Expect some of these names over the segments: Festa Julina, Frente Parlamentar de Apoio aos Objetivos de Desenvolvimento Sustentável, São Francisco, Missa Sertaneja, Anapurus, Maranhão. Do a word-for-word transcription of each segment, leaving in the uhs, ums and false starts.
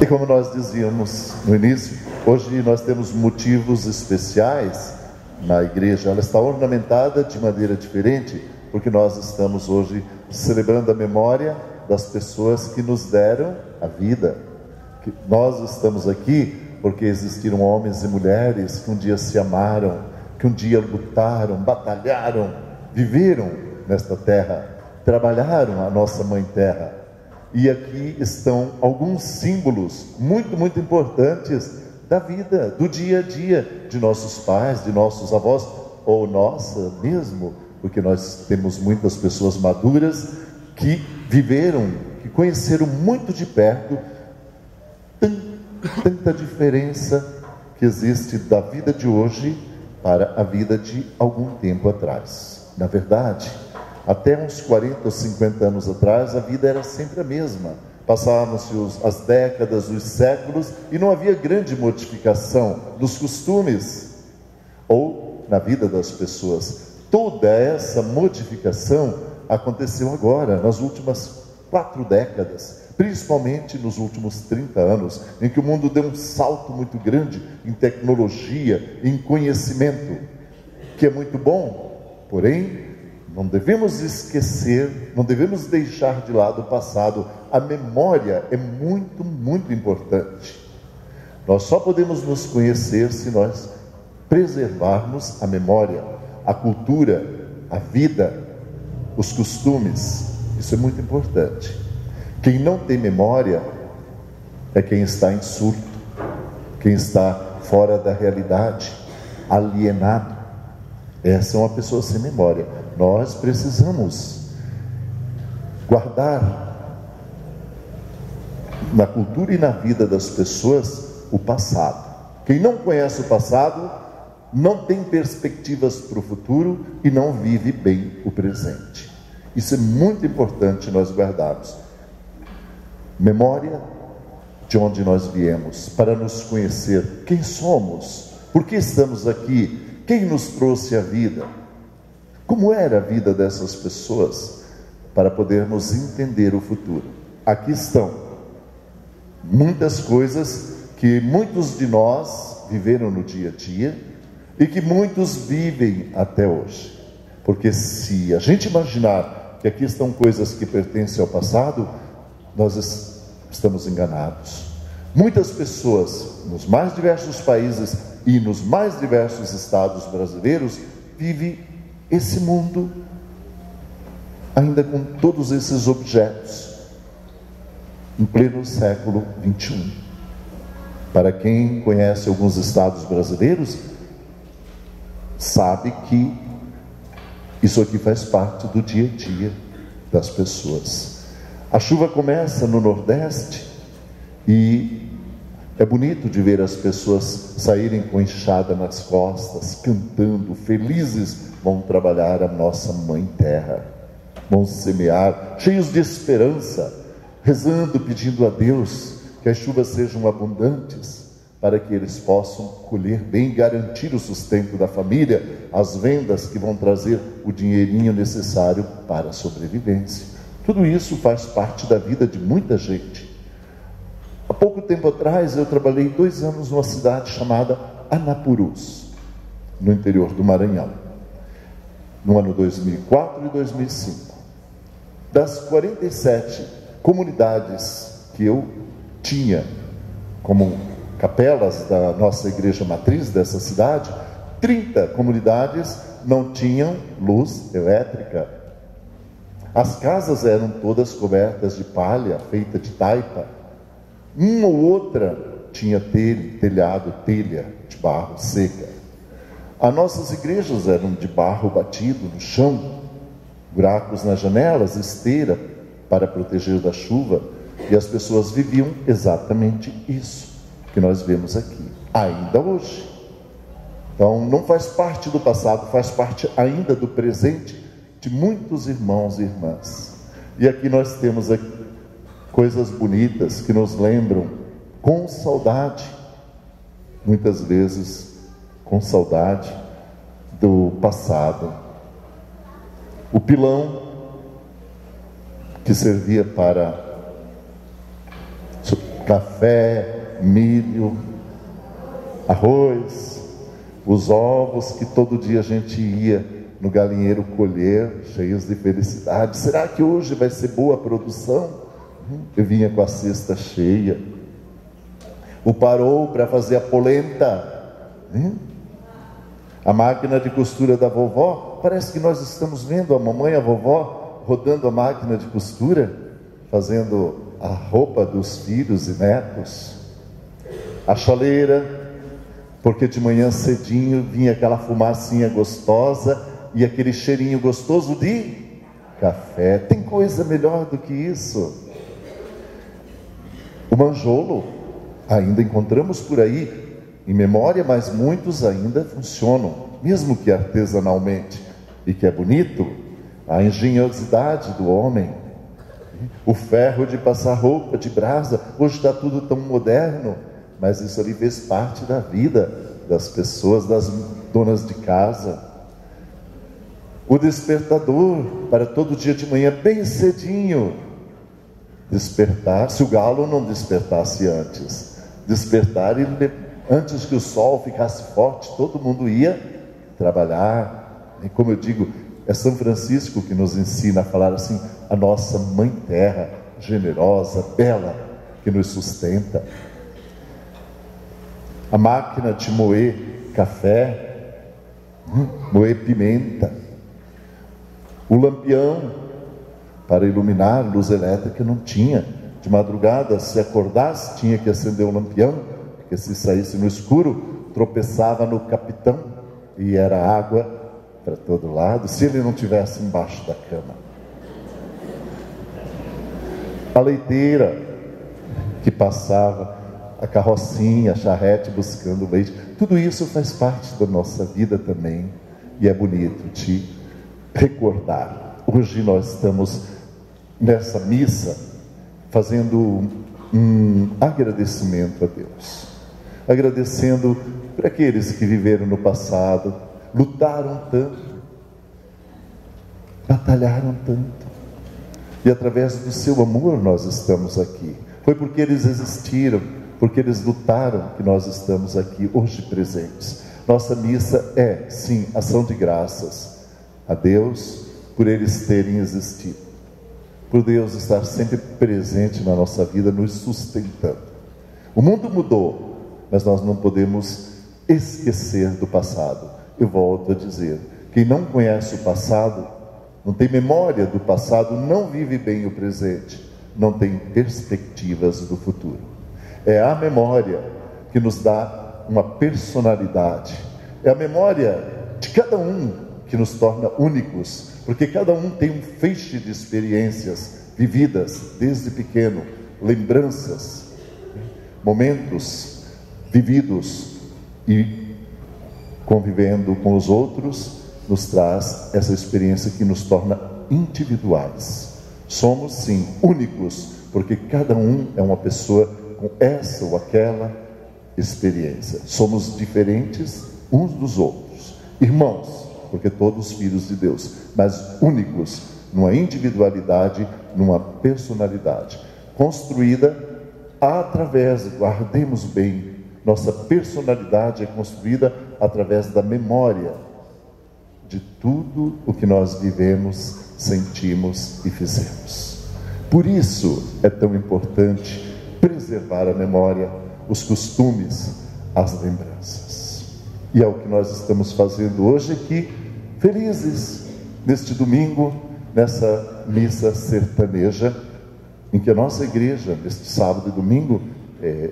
E como nós dizíamos no início, hoje nós temos motivos especiais na igreja. Ela está ornamentada de maneira diferente, porque nós estamos hoje celebrando a memória das pessoas que nos deram a vida. Que nós estamos aqui porque existiram homens e mulheres que um dia se amaram, que um dia lutaram, batalharam, viveram nesta terra, trabalharam a nossa mãe terra. E aqui estão alguns símbolos muito, muito importantes da vida, do dia a dia, de nossos pais, de nossos avós, ou nossa mesmo, porque nós temos muitas pessoas maduras que viveram, que conheceram muito de perto tanta diferença que existe da vida de hoje para a vida de algum tempo atrás. Na verdade, até uns quarenta ou cinquenta anos atrás, a vida era sempre a mesma. Passavam-se as décadas, os séculos, e não havia grande modificação dos costumes ou na vida das pessoas. Toda essa modificação aconteceu agora, nas últimas quatro décadas, principalmente nos últimos trinta anos, em que o mundo deu um salto muito grande em tecnologia, em conhecimento, que é muito bom, porém, não devemos esquecer, não devemos deixar de lado o passado. A memória é muito, muito importante. Nós só podemos nos conhecer se nós preservarmos a memória, a cultura, a vida, os costumes. Isso é muito importante. Quem não tem memória é quem está em surto, quem está fora da realidade, alienado. Essa é uma pessoa sem memória. Nós precisamos guardar na cultura e na vida das pessoas o passado. Quem não conhece o passado não tem perspectivas para o futuro e não vive bem o presente. Isso é muito importante nós guardarmos. Memória de onde nós viemos, para nos conhecer quem somos, por que estamos aqui, quem nos trouxe a vida. Como era a vida dessas pessoas, para podermos entender o futuro? Aqui estão muitas coisas que muitos de nós viveram no dia a dia e que muitos vivem até hoje. Porque se a gente imaginar que aqui estão coisas que pertencem ao passado, nós estamos enganados. Muitas pessoas, nos mais diversos países e nos mais diversos estados brasileiros, vivem esse mundo ainda com todos esses objetos em pleno século vinte e um. Para quem conhece alguns estados brasileiros, sabe que isso aqui faz parte do dia a dia das pessoas. A chuva começa no Nordeste e é bonito de ver as pessoas saírem com enxada nas costas, cantando, felizes. Vão trabalhar a nossa mãe terra, vão semear, cheios de esperança, rezando, pedindo a Deus que as chuvas sejam abundantes, para que eles possam colher bem e garantir o sustento da família, as vendas que vão trazer o dinheirinho necessário para a sobrevivência. Tudo isso faz parte da vida de muita gente. Há pouco tempo atrás, eu trabalhei dois anos numa cidade chamada Anapurus, no interior do Maranhão. No ano dois mil e quatro e dois mil e cinco, das quarenta e sete comunidades que eu tinha como capelas da nossa igreja matriz dessa cidade, trinta comunidades não tinham luz elétrica. As casas eram todas cobertas de palha, feita de taipa. Uma ou outra tinha telho, telhado, telha de barro seca. As nossas igrejas eram de barro batido no chão, buracos nas janelas, esteira para proteger da chuva, e as pessoas viviam exatamente isso que nós vemos aqui, ainda hoje. Então, não faz parte do passado, faz parte ainda do presente de muitos irmãos e irmãs. E aqui nós temos aqui coisas bonitas que nos lembram com saudade, muitas vezes, com saudade do passado. O pilão que servia para café, milho, arroz, os ovos que todo dia a gente ia no galinheiro colher, cheios de felicidade. Será que hoje vai ser boa a produção? Eu vinha com a cesta cheia. O parou para fazer a polenta, né? A máquina de costura da vovó. Parece que nós estamos vendo a mamãe e a vovó rodando a máquina de costura, fazendo a roupa dos filhos e netos. A chaleira, porque de manhã cedinho vinha aquela fumacinha gostosa e aquele cheirinho gostoso de café. Tem coisa melhor do que isso? O manjolo, ainda encontramos por aí, em memória, mas muitos ainda funcionam, mesmo que artesanalmente, e que é bonito, a engenhosidade do homem. O ferro de passar roupa, de brasa, hoje está tudo tão moderno, mas isso ali fez parte da vida das pessoas, das donas de casa. O despertador, para todo dia de manhã, bem cedinho, despertar, se o galo não despertasse antes, despertar e antes que o sol ficasse forte, todo mundo ia trabalhar. E como eu digo, é São Francisco que nos ensina a falar assim, a nossa mãe terra, generosa, bela, que nos sustenta. A máquina de moer café, moer pimenta, o lampião para iluminar, luz elétrica não tinha. De madrugada, se acordasse, tinha que acender o lampião, porque se saísse no escuro, tropeçava no capitão e era água para todo lado, se ele não tivesse embaixo da cama. A leiteira que passava, a carrocinha, a charrete buscando leite, tudo isso faz parte da nossa vida também, e é bonito te recordar. Hoje nós estamos nessa missa fazendo um agradecimento a Deus, agradecendo por aqueles que viveram no passado, lutaram tanto, batalharam tanto, e através do seu amor nós estamos aqui. Foi porque eles existiram, porque eles lutaram que nós estamos aqui hoje presentes. Nossa missa é, sim, ação de graças a Deus por eles terem existido, por Deus estar sempre presente na nossa vida, nos sustentando. O mundo mudou, mas nós não podemos esquecer do passado. Eu volto a dizer, quem não conhece o passado, não tem memória do passado, não vive bem o presente, não tem perspectivas do futuro. É a memória que nos dá uma personalidade. É a memória de cada um que nos torna únicos, porque cada um tem um feixe de experiências vividas desde pequeno, lembranças, momentos vividos e convivendo com os outros, nos traz essa experiência que nos torna individuais. Somos, sim, únicos, porque cada um é uma pessoa com essa ou aquela experiência. Somos diferentes uns dos outros, irmãos, porque todos filhos de Deus, mas únicos numa individualidade, numa personalidade construída através, guardemos bem, nossa personalidade é construída através da memória de tudo o que nós vivemos, sentimos e fizemos. Por isso é tão importante preservar a memória, os costumes, as lembranças. E é o que nós estamos fazendo hoje aqui, felizes, neste domingo, nessa missa sertaneja, em que a nossa igreja, neste sábado e domingo, é,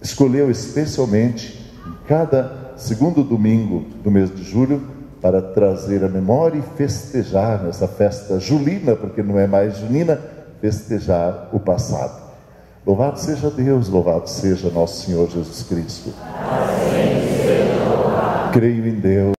escolheu especialmente, em cada segundo domingo do mês de julho, para trazer a memória e festejar nessa festa julina, porque não é mais junina, festejar o passado. Louvado seja Deus, louvado seja nosso Senhor Jesus Cristo. Assim seja, louvado. Creio em Deus.